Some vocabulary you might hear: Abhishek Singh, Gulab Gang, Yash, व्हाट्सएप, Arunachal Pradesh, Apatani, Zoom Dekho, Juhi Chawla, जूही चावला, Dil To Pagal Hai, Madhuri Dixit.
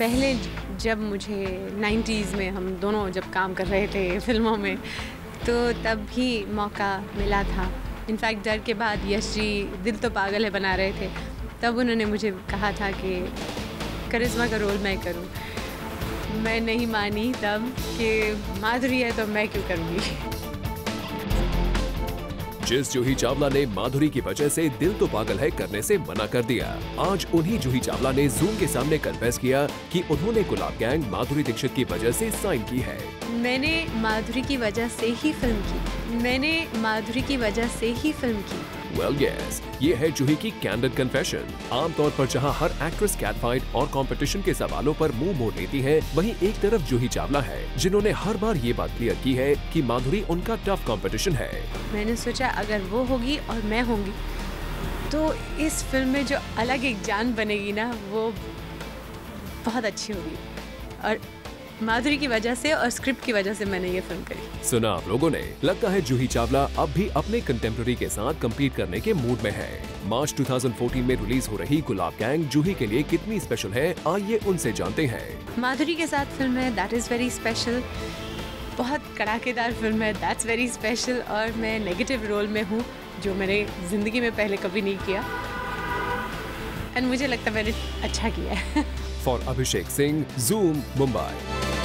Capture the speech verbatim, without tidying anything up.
पहले जब मुझे नाइन्टीज़ में हम दोनों जब काम कर रहे थे फिल्मों में तो तब भी मौका मिला था। इनफैक्ट डर के बाद यश जी दिल तो पागल है बना रहे थे, तब उन्होंने मुझे कहा था कि करिश्मा का रोल मैं करूं। मैं नहीं मानी तब कि माधुरी है तो मैं क्यों करूँगी। जिस जूही चावला ने माधुरी की वजह से दिल तो पागल है करने से मना कर दिया, आज उन्हीं जूही चावला ने जूम के सामने कन्फेस किया कि उन्होंने गुलाब गैंग माधुरी दीक्षित की वजह से साइन की है। मैंने माधुरी की वजह से ही फिल्म की, मैंने माधुरी की वजह से ही फिल्म की। वेल well, यस yes, ये है जूही की कैंडिड कन्फेशन। आमतौर पर जहाँ हर एक्ट्रेस कैटफाइट और कंपटीशन के सवालों पर मुंह मोड़ लेती है, वहीं एक तरफ जूही चावला है जिन्होंने हर बार ये बात क्लियर की है कि माधुरी उनका टफ कंपटीशन है। मैंने सोचा अगर वो होगी और मैं होंगी तो इस फिल्म में जो अलग एक जान बनेगी ना, वो बहुत अच्छी होगी। और माधुरी की वजह से और स्क्रिप्ट की वजह से मैंने ये फिल्म करी। सुना आप लोगों ने, लगता है जूही चावला अब भी अपने कंटेम्प्रेरी के साथ कम्पीट करने के मूड में है। मार्च दो हज़ार चौदह में रिलीज हो रही गुलाब गैंग जूही के लिए कितनी स्पेशल है, आइए उनसे जानते हैं। माधुरी के साथ फिल्म है, दैट इज वेरी स्पेशल। बहुत कड़ाकेदार फिल्म है, दैट्स वेरी स्पेशल। और मैं नेगेटिव रोल में हूँ जो मैंने जिंदगी में पहले कभी नहीं किया, एंड मुझे लगता है मैंने अच्छा किया है। For Abhishek Singh, Zoom Mumbai.